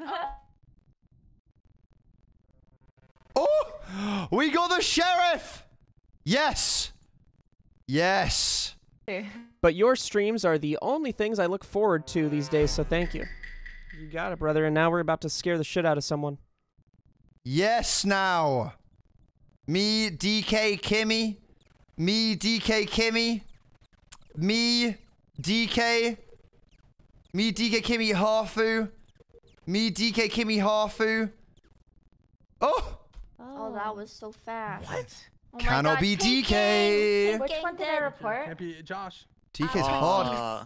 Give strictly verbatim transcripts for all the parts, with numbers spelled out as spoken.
Oh. Oh! We got the sheriff! Yes! Yes! But your streams are the only things I look forward to these days, so thank you. You got it, brother. And now we're about to scare the shit out of someone. Yes, now! Me, D K, Kimmy. Me, D K, Kimmy. Me, D K. Me, D K, Kimmy, Hafu. Me, D K, Kimmy, Hafu. Oh! Oh, that was so fast. What? Oh Cannot God, be D K. D K. Which one did I report? Can't be Josh. D K's hard. Uh,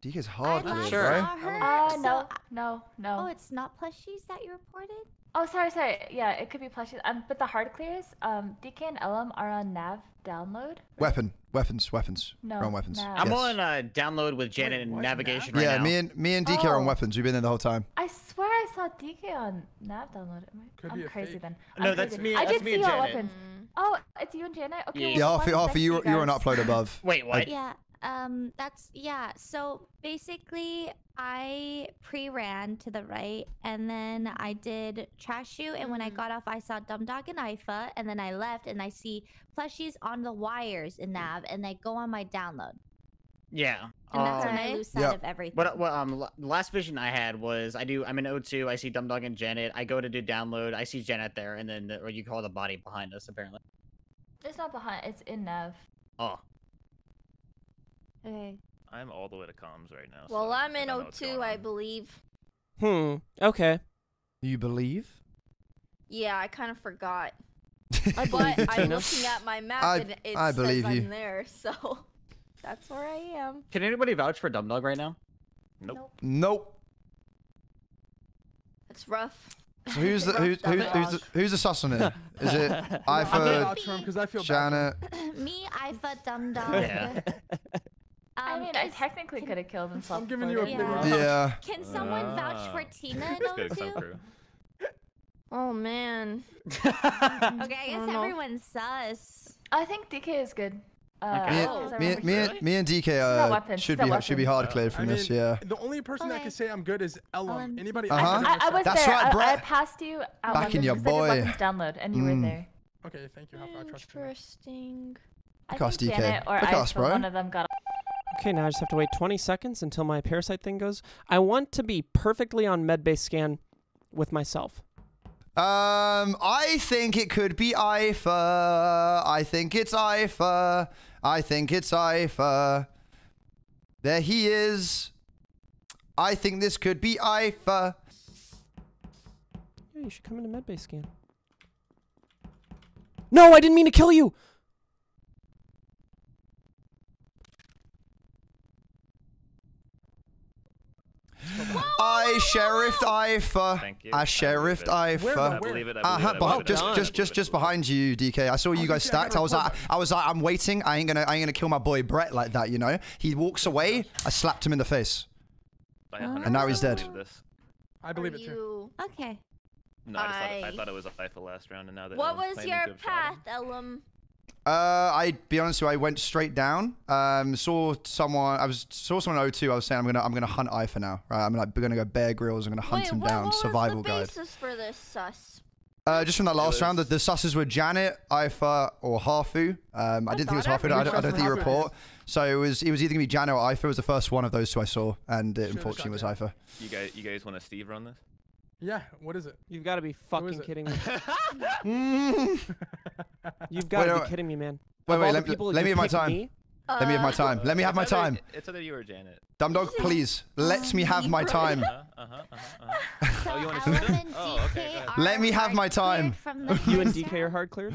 D K's hard. I'm sure. Right? Uh, no, no, no. Oh, it's not plushies that you reported? Oh, sorry, sorry. Yeah, it could be plushies. Um, but the hard clears, um, D K and Ellum are on nav download. Right? Weapon, weapons, weapons. No, we're on weapons. Yes. I'm on uh, download with Janet Wait, and navigation nav? right yeah, now. Yeah, me and me and D K oh. are on weapons. We've been there the whole time. I swear I saw D K on nav download. Could I'm crazy then. I'm no, crazy. that's me. I that's did me see and Janet. weapons. Mm. Oh, it's you and Janet? Okay. Yeah, half well, you, you you're an upload above. Wait, what? Yeah, um, that's, yeah. So basically, I pre-ran to the right, and then I did trash you, and when I got off, I saw Dumbdog and Ipha, and then I left, and I see plushies on the wires in nav, and they go on my download. Yeah. And that's um, when I lose sight yeah. of everything. What, what, um, last vision I had was, I do, I'm in O two, I see Dumbdog and Janet, I go to do download, I see Janet there, and then, the, or you call the body behind us, apparently. It's not behind, it's in nav. Oh. Okay. I'm all the way to comms right now. Well, so I'm in O two, I believe. Hmm, okay. You believe? Yeah, I kind of forgot. I but I'm looking at my map, I, and it I says I'm you. there, so... That's where I am. Can anybody vouch for Dumbdog right now? Nope. Nope. Nope. That's rough. So who's the who's who's, who's the who's the sus on it? Is it Ipha, Janet? Me, Ipha, Dumbdog. Yeah. um, I mean, I technically could have killed himself. I'm giving you a big yeah. yeah. Can someone uh, vouch for Tina? No. Oh man. Okay, I guess I everyone's sus. I think D K is good. Uh, okay. oh, me, and, me, really? me and D K uh, should be weapon. should be hard cleared from I mean, this. Yeah. The only person okay. that can say I'm good is Ellum. Um, Anybody? Uh -huh. I, I was That's there. right, Brett. I, I passed you. Out Back in your boy. Download, and you mm. were there. Okay, thank you. How Interesting. I trust you. Janet or I, us, bro. One of them got. Okay, now I just have to wait twenty seconds until my parasite thing goes. I want to be perfectly on medbay scan with myself. Um, I think it could be Ipha. I think it's Ipha. I think it's Ipha. There he is. I think this could be Ipha. Yeah, you should come into medbay scan. No, I didn't mean to kill you. I sheriffed Ipha. I sheriffed Ipha. Just, just, just, just behind you, D K. I saw you guys stacked. I was like, I was like, I'm waiting. I ain't gonna, I ain't gonna kill my boy Brett like that, you know. He walks away. I slapped him in the face, and now he's dead. I believe it too. Okay. No, I just thought, I thought it was Ipha last round, and now that. What was your path, Ellum? Uh, I'd be honest with you, I went straight down. Um, saw someone. I was saw someone in O two. I was saying I'm gonna I'm gonna hunt Ipha now. Right? I'm like gonna go Bear Grylls. I'm gonna hunt Wait, him what, down. What survival was the guide. Basis for this sus? Uh, just from that last round, the, the susses were Janet, Ipha, or Hafu. Um, I, I didn't think it was Hafu. I, I don't think you report. So it was it was either gonna be Janet or Ipha. It was the first one of those two I saw, and it unfortunately was Ipha. You guys, you guys want a Steve run this? Yeah, what is it? You've got to be fucking kidding me. mm. You've got to be kidding me, man. Wait, wait, let, let me have my time. Me, uh, let me have my time. Let me have my time. It's either you or Janet. Dumbdog, please, let me have my time. Let me have my time. You and D K are hard cleared?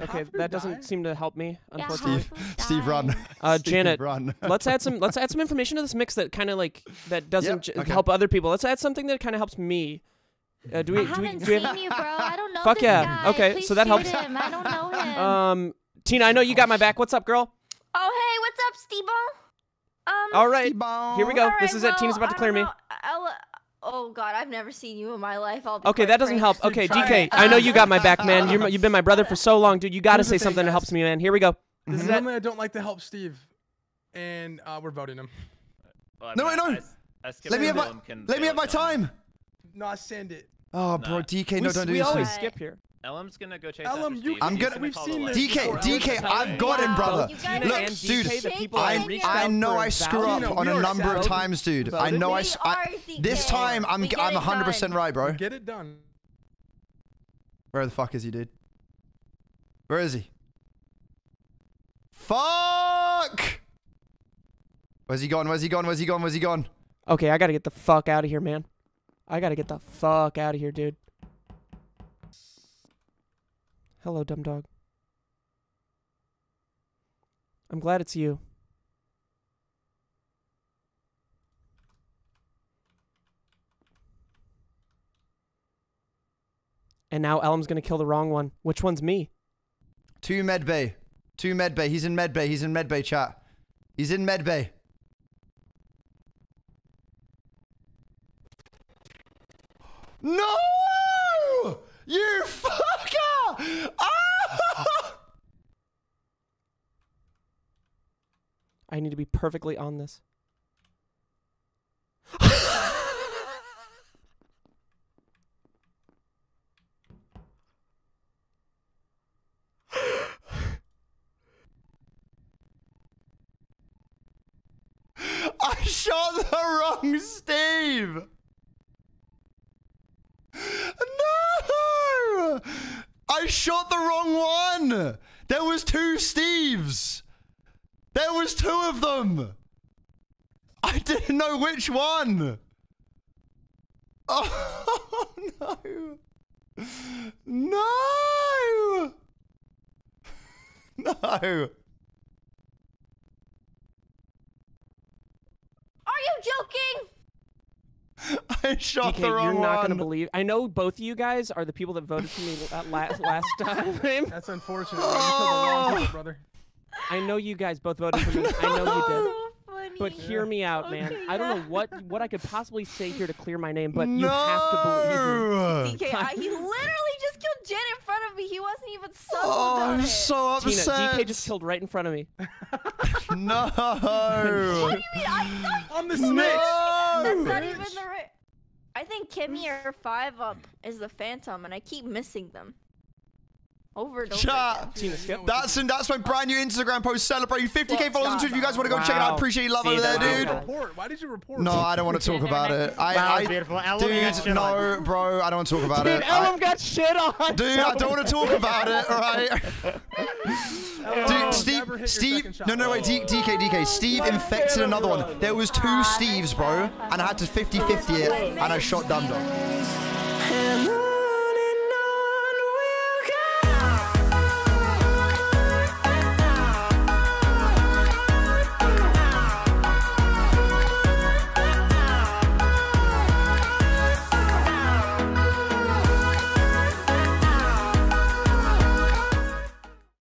Okay, that doesn't seem to help me, unfortunately. Steve, Steve run. Uh, Steve Janet, run. let's add some. Let's add some information to this mix that kind of like that doesn't yep, okay. help other people. Let's add something that kind of helps me. Uh, do we? I do haven't we, do seen have... you, bro. I don't know. Fuck this yeah. Guy. Okay, Please so that helps. Him. I don't know him. Um, Tina, I know you got my back. What's up, girl? Oh hey, what's up, Steve-o? Um. All right, here we go. Right, this is well, it. Tina's about to clear me. I'll, Oh God, I've never seen you in my life. I'll be okay, that doesn't help. Okay, D K, I know you got my back, man. You're, you've been my brother for so long, dude. You gotta say something that helps me, man. Here we go. This is Normally, it. I don't like to help Steve, and uh, we're voting him. Well, no, wait, no. I, I let me have my, let me have my time. not send it. Oh, bro, nah. D K, no, we, don't do this. We always right. skip here. Ellum's gonna go chase Ellum, after Steve. I'm gonna, we've seen this. D K, D K, I've gotten, brother. Look, dude, I, I know I screw up on a number of times, dude. I know I, I this time I'm I'm one hundred percent right, bro. Get it done. Where the fuck is he, dude? Where is he? Fuck! Where's he gone? Where's he gone? Where's he gone? Where's he gone? Okay, I gotta get the fuck out of here, man. I gotta get the fuck out of here, dude. Hello, Dumbdog. I'm glad it's you. And now Ellum's gonna kill the wrong one. Which one's me? Two med bay. Two med bay. He's in med bay. He's in med bay, chat. He's in med bay. No! You fucker! Ah! I need to be perfectly on this. I shot the wrong Steve! No! I shot the wrong one! There was two Steves! There was two of them! I didn't know which one! Oh no! No! No! Are you joking? I shot D K, the wrong one. You're not one. Gonna believe. I know both of you guys are the people that voted for me that last last time. That's unfortunate. Oh. You killed the wrong guy, brother. I know you guys both voted for me. I know you did. So funny. But yeah. Hear me out, okay, man. Yeah. I don't know what what I could possibly say here to clear my name, but no. You have to believe me. D K, I, he literally just killed Jen in front of me. He wasn't even so. Oh, about I'm it. So upset. Tina, D K just killed right in front of me. No. What do you mean? I thought I'm the snitch. No. That's not even the right. I think Kimmy or five up is the Phantom, and I keep missing them. Over and over again. That's, and that's my brand new Instagram post celebrating fifty K followers on Twitter. If you guys want to go wow. check it out, I appreciate your love over there, dude. Report. Why did you report? No, I don't want to talk about it. I, I, dude, no, bro, I don't want to talk about it. Dude, Ellum got shit on. Dude, I don't want to talk about it, all right? Dude, Steve, Steve, no, no, wait, D K, D K. Steve infected another one. There was two Steves, bro, and I had to fifty fifty it, and I shot Dumbdog.